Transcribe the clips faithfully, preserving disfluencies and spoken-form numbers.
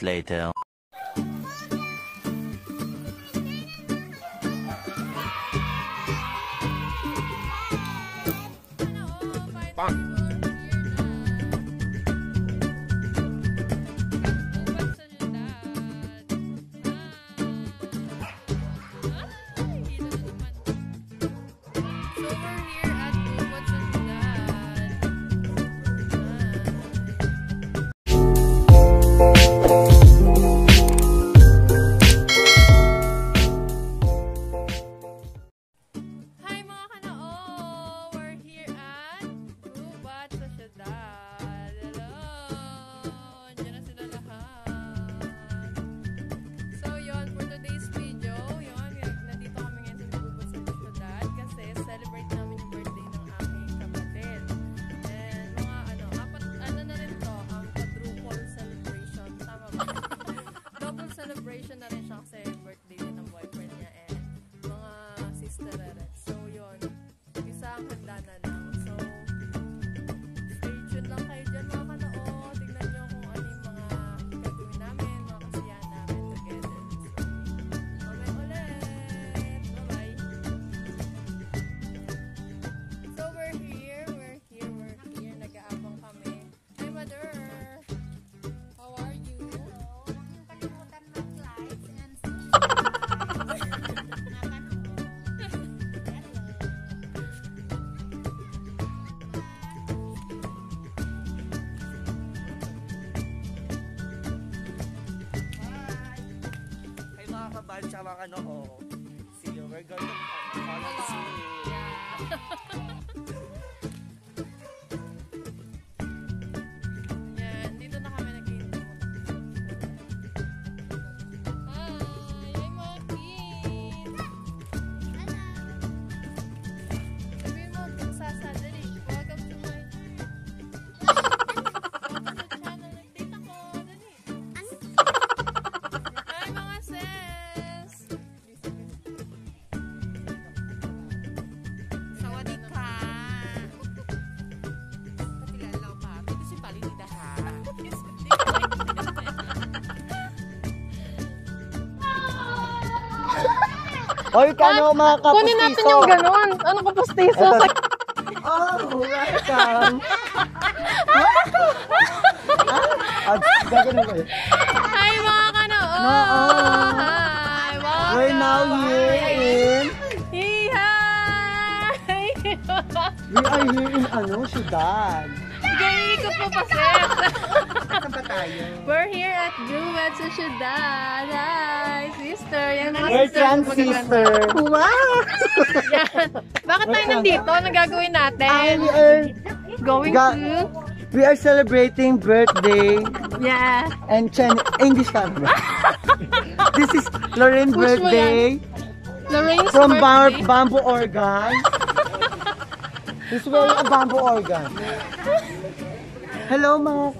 Later. Ano, oh. See you. We're going to follow soon. Yan, dito na kami nag-iintay. Hi, I'm Mokin. Hello. Sabi mo, kung sasadali, welcome to my channel. Nagdita ko, dali. Hi, mga Seb. Oy, kano mga kapustiso? Kunin natin yung ganun. Ano kapustiso? Oh, welcome. Hi, mga kano. Hi, mga kano. We're now here in... Hi! We are here in ano, Sudan. Gay, ikot mo pa, Seth. Saan ba tayo? We're here at Duet sa Sudan. Hi, sister. Yan we're trans sister. Wow! Yan. Bakit we're tayo nandito? Anong gagawin natin? And we are going to... We are celebrating birthday. Yeah. And Chen... English family. This is Lorraine's birthday. Lorraine's from birthday. From Bamboo Organ. This is a Bamboo Organ. Hello mga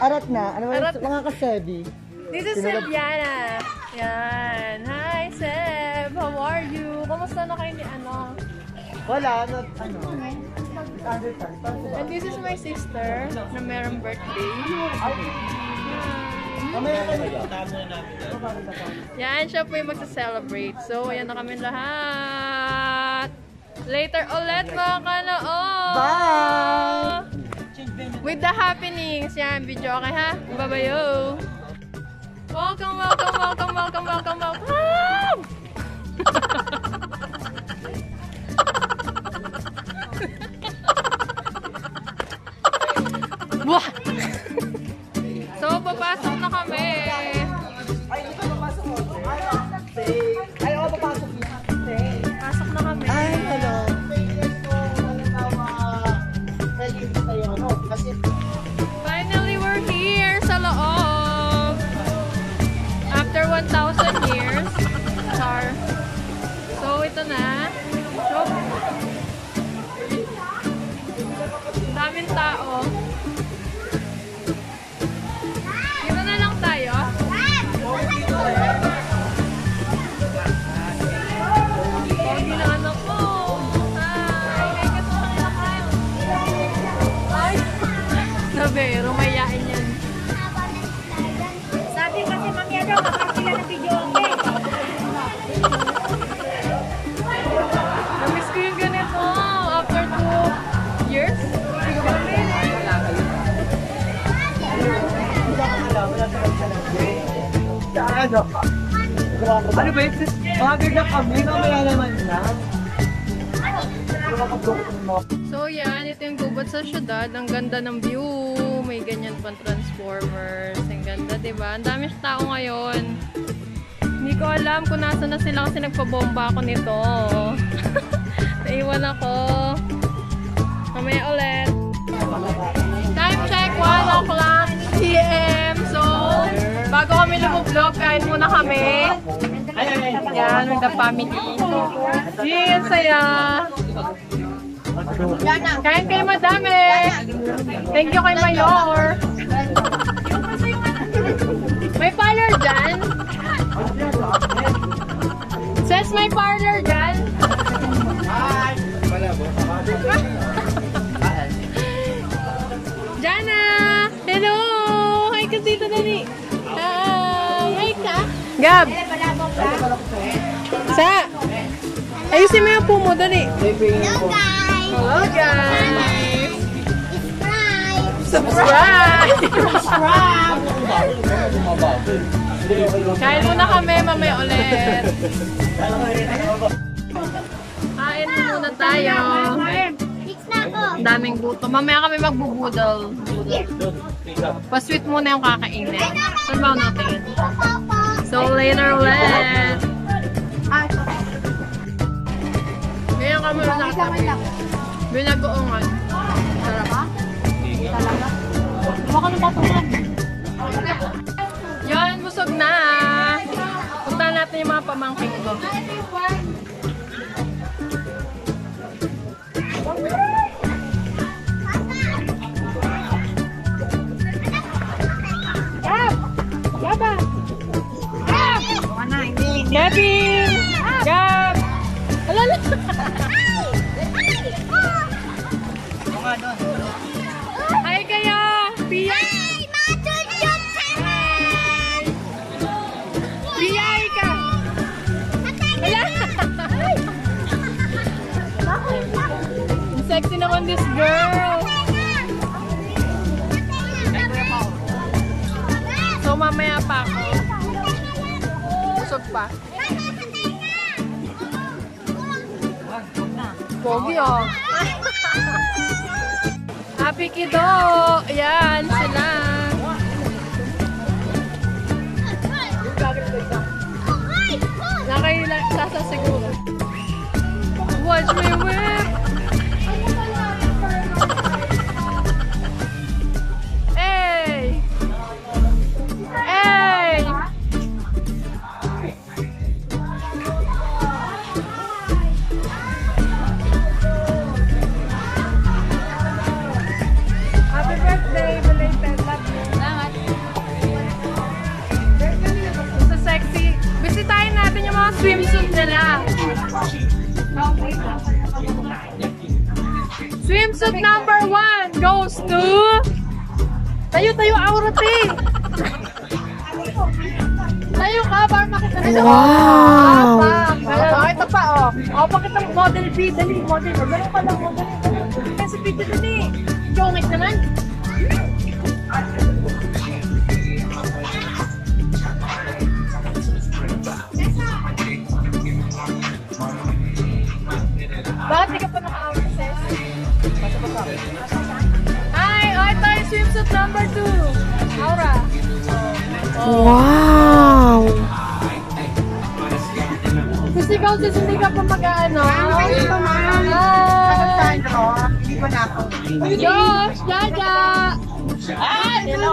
arat na, ano arat mga kasebi. This is Seb Jana. Yan. Hi Seb, how are you? Kamusta na kayo ni ano? Wala, not ano. And this is my sister na merong birthday. Yan, siya po yung magsa-celebrate. So, ayan na kami lahat. Later ulit mga kanoon. Bye! With the happenings, yan, video, okay ha? Babayo! Welcome, welcome, welcome, welcome, welcome, welcome! So, daming tao. Dito na lang tayo. Pogi na anak ko. Hi! May katulang na kayo. Ay! Sabi, rumayain yan. Sabi kasi mamaya daw, kapag sila ng video okay. Namiss ko yung ganito. After two years, hindi ko ba pili? Ano? Ano ba yun? Mag-agad na kami, kamaya naman lang. So yan, ito yung gubat sa syudad. Ang ganda ng view. May ganyan pang transformers. Ang ganda, diba? Ang dami tao ngayon. Hindi ko alam kung nasa na sila kasi nagpabomba ako nito. Naiwan ako. Mamaya ulit. Time check, one o'clock p m So, bago kami lumuvlog, kain muna kami. Yan, with the family. Yee, ang saya. Kain kayo madami. Thank you kay Mayor. May parlor dyan? Says may parlor dyan? Jana! Hello! Hi ka dito na ni. Hi ka. Gab! Sa! Ayusin mo yung pumo doon eh. Hello guys! Hello guys! Subscribe! Subscribe! Kain muna kami, mamaya ulit. Kain muna tayo. Daming buto. Mamaya kami magbubudol. Pasweet muna yung kakainin. Sabaw natin. So later ulit. Ngayon kami ulit natin. Binagoongan. Sarap ha? Talaga. Baka nung patungan. Yan, busog na. Puntahan natin yung mga pamangkin ko. Gab! Gaba! Gab! Gabi! Gab! Alala! Ay! Ay! Oo nga doon. Hi kayo! P I! Matulog sana! P I ka! Wala! Sexy naman this girl! So mamaya pa ako. Pusog pa. Pogi oh! Happy Kido! Ayan, sila! Nakailasa siguro. Watch me whip! Hey! Hey! Swimsuit nila. Swimsuit number one goes to... Tayo, tayo, Aurote! Tayo ka, para makita nila. Wow! Ah, ito pa, oh. Oh, pakita mo, model B, dali, model. Ganun pa lang, model. Kasi pito dali. Jongit naman. Bakit di ka pa naka-out, sis? Ay, ay tayo swimsuit number two. Aura. Oh. Wow! Kasi ikaw, sis, hindi ka pa mag-ano. Ay, hindi pa mag-ano. Ay! Hindi pa na ako. Josh! Jaja! Ay! Hello!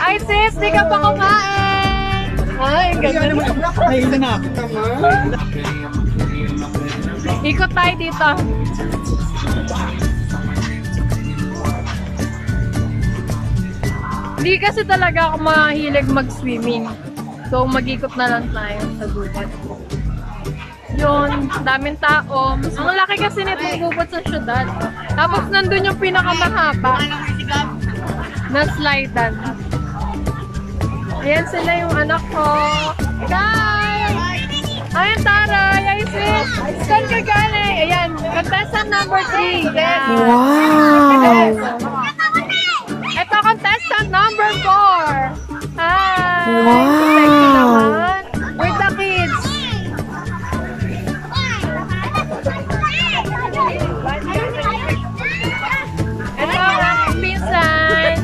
Ay, sis! Di ka pa kumain! Ganyan. Ay, ito na. Ikot tayo dito. Hindi kasi talaga ako mahilig mag-swimming. So, mag-ikot na lang tayo sa gubat. Yun, daming tao. Ang laki kasi nitong gubat sa syudad. Tapos nandun yung pinakamahaba na slidean. Ayan sila yung anak ko. Guys! Ayan, Taray! Ay, sis! Saan ka galing? Ayan, contestant number three. Yes. Wow! Ito, contestant number four. Hi! Wow! With the kids. Ito, ang pinsan.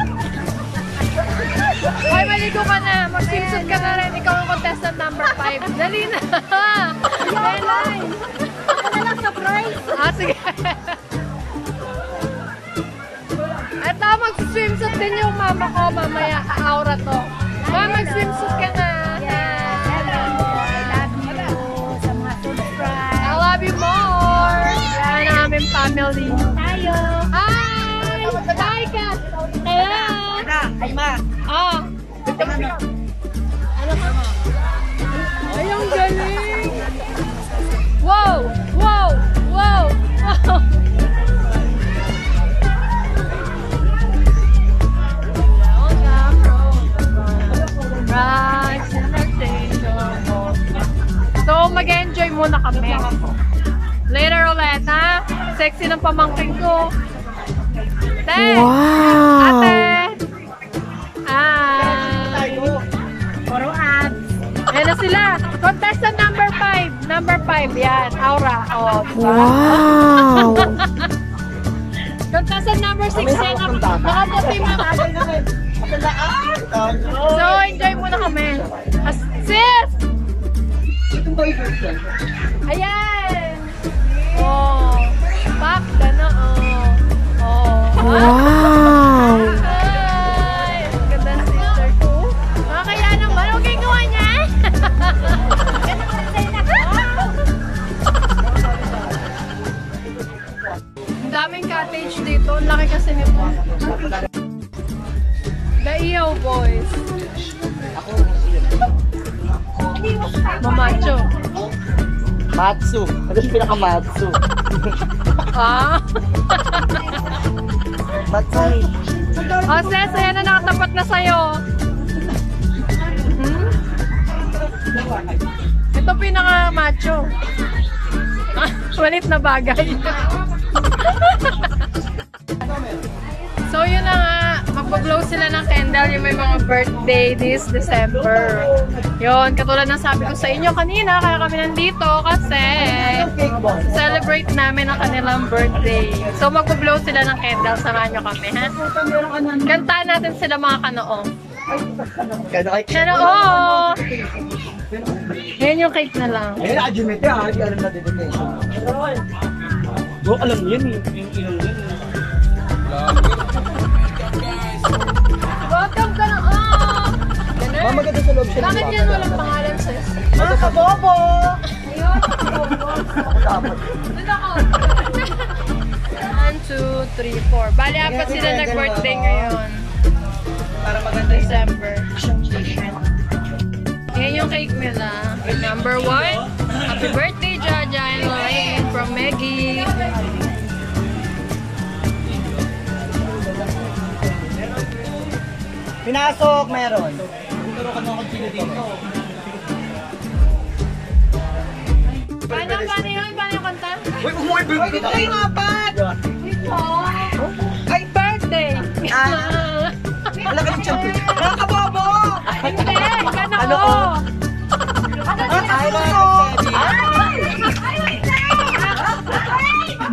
Hoy, maligo ka na. Mag-swimsuit ka na rin. Ikaw ang contestant number five. Dali na. Delay. Ano lang surprise? Ah, sige. Ito, mag-swimsuit din yung mama ko mamaya. Aura to. Mama, mag-swimsuit ka na. Yes. Hello. I love you. Sa mga subscribe. I love you more. Yan ang aming family. Tayo. Hi. Hi, Kat. Hello. Ay, ma. Oo. Ano ka? Ay, ang galing. Wow! Wow! Wow! Wow! So, mag-enjoy muna kami. Later ulit, ha? Sexy ng pamangkin ko. Ate! Wow! Ate! Hi! Puro abs. Ayan na sila. Contestant number five. Number five, yan. Aura. Oh, wow! Contestant number six. Yan. Nakaputi mo. So, enjoy muna kami. Sis! Ayan! Oh. Pak, gano. Oh. Oh. Wow! Ay! Ganda na sister ko. Makakaya naman. Huwag kayong gawa niya. Ang daming cottage dito. Ang laki kasi nito. The E O boys. Mamacho. Matsu. Ano yung pinaka-matsu? Ah? Matsu. Oh, sis, ayan na nakatapat na sa'yo. Hmm? Ito pinaka-macho. Walit na bagay. So, yun na nga. Magpaglow sila ng candle yung may mga birthday this December. Yun, katulad ng sabi ko sa inyo kanina, kaya kami nandito kasi celebrate namin ang kanilang birthday. So, magpaglow sila ng candle. Samahan nyo kami, ha? Kanta natin sila mga kanoong. Kanoong! Yan yung cake na lang. Ayun, adjumete ha. Hindi alam na dedication. Bro, alam yan eh. Yung yan eh. Welcome ka na! Oh! Mama, ganda sa loob siya. Bakit yan walang pangalan, sis? Mga kabobo! Ayun, kabobo. Doon ako. One, two, three, four. Bali, apat sila nag-birthday ngayon. Para maganda December. Yan yung cake nila. Number one, happy birthday, Jaja and Lorraine from Meggy. Pinasok, meron. Paano, paano yun? Paano yung kanta? Uy, umuwi! Uy, dito kayo nga, Pat! Ay, birthday! Wala ka ng champion. Mga kabobo! Hindi! Gano'n ko! Ay, mga kabobo!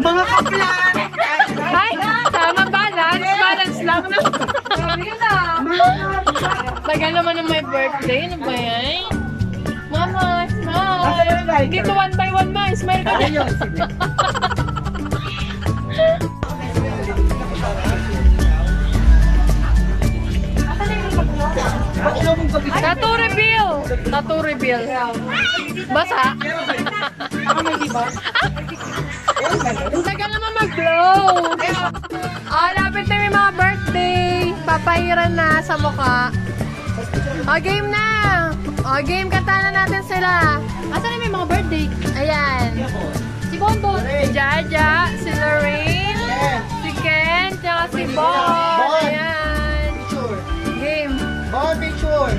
Mga kaplan! Ay, tama, balance! Balance lang na! Tagal naman ng my birthday, ano ba yan? Mama, smile! Dito one by one, ma, smile ka na! Tattoo reveal! Tattoo reveal. Basa? Ang tagal naman mag-blow. Oh, lapit na may mga birthday. Papahiran na sa mukha. O, game na! O, game, kanta na natin sila. Asa na may mga birthday? Ayan. Si Bonbon. Si Jaja, si Lorraine, si Ken, tsaka si Bon. Ayan. Game. Bon, picture.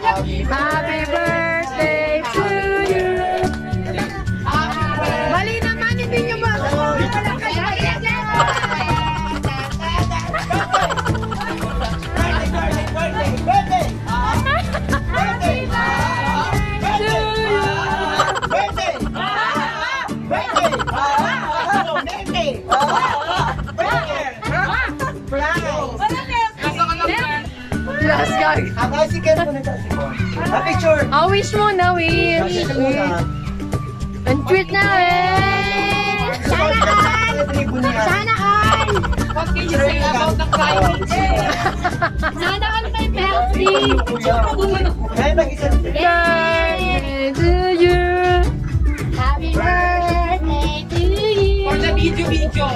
Happy birthday to you. Mali naman, hindi nyo ba? Wala kayo. Ako si Ken po nagsasabi. A picture. A wish mo na, wish. Ang tweet na, eh. Sana an! Sana an! What can you say about the climate? Sana an type healthy. Kaya mag-isang. Birthday to you. Happy birthday to you. For the video-video.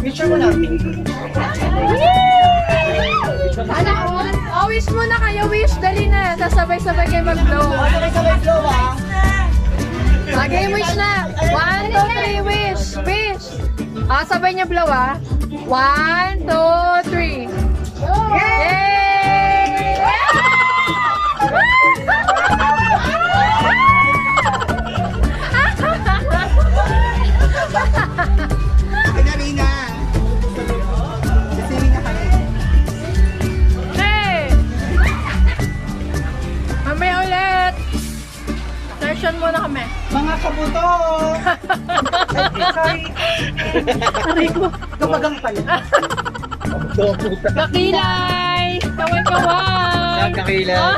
Picture mo na. Sana an! Oh, wish muna kayo, wish. Dali na. Sasabay-sabay kayo mag-blow. Sabay-sabay blow, ha? Okay, wish na. One, two, three, wish. Wish. Ah, sabay niya blow, ha? One, two, three. Yay! Ay, dali na. Muna kami. Mga kabuto! Sorry. Aray ko. Kapagang pala. Kakilay! Kaway-kaway! Kakilay! Oh,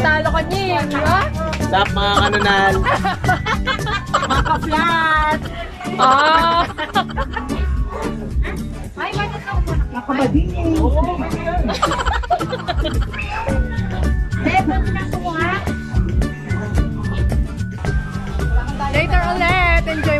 talo ka niya. Stop mga kanunal. Maka-flat! Oh! Ay, bakit ako muna? Nakabadin eh. Oo, later ulit, enjoy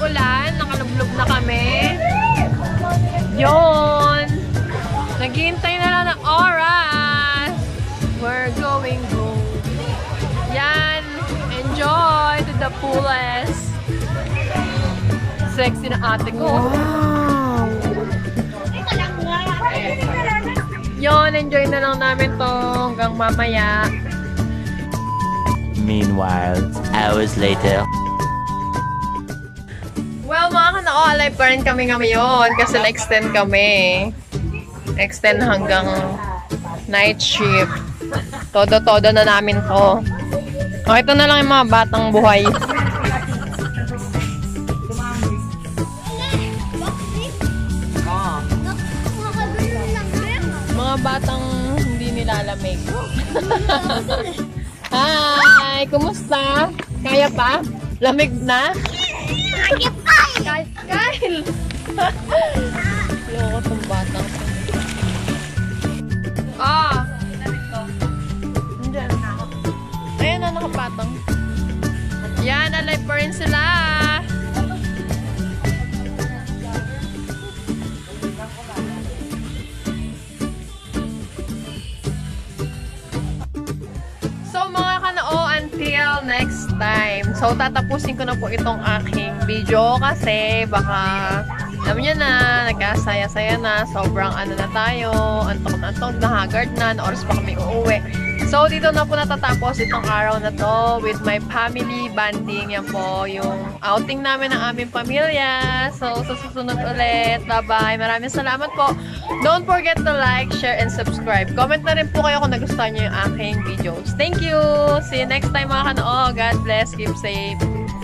Ulan, nakalublog na kami. Yun! Naghihintay na lang ng oras. We're going home. Yan! Enjoy to the fullest. Sexy na ate ko. Wow! Yun! Enjoy na lang namin to hanggang mamaya. Meanwhile, hours later. Well, mga kana-alive pa rin kami ngayon kasi na-extend kami. Extend hanggang night shift. Todo-todo na namin to. O, ito na lang yung mga batang buhay. Mga batang hindi nilalamig. Hi! Kumusta? Kaya pa? Lamig na? Kaya pa! Kyle! Kyle! Loko tong batang. Ah! Diyan na ako. Ayan na, nakapatang. Yan, alive pa rin sila! Until next time. So, tatapusin ko na po itong aking video kasi baka, alam nyo na, nagkasaya-saya na, sobrang ano na tayo, antok na antok, nahagard na, na oras pa kami uuwi. So, dito na po natatapos itong araw na to with my family bonding. Yan po yung outing namin ng aming pamilya. So, sa susunod ulit. Bye-bye. Maraming salamat po. Don't forget to like, share, and subscribe. Comment na rin po kayo kung nagustuhan nyo yung aking videos. Thank you! See you next time mga kanood. God bless. Keep safe.